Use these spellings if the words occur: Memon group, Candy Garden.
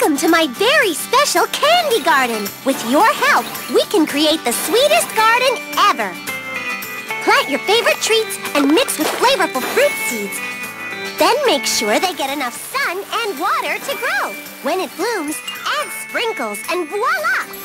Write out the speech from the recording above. Welcome to my very special Candy Garden. With your help, we can create the sweetest garden ever. Plant your favorite treats and mix with flavorful fruit seeds. Then make sure they get enough sun and water to grow. When it blooms, add sprinkles and voila!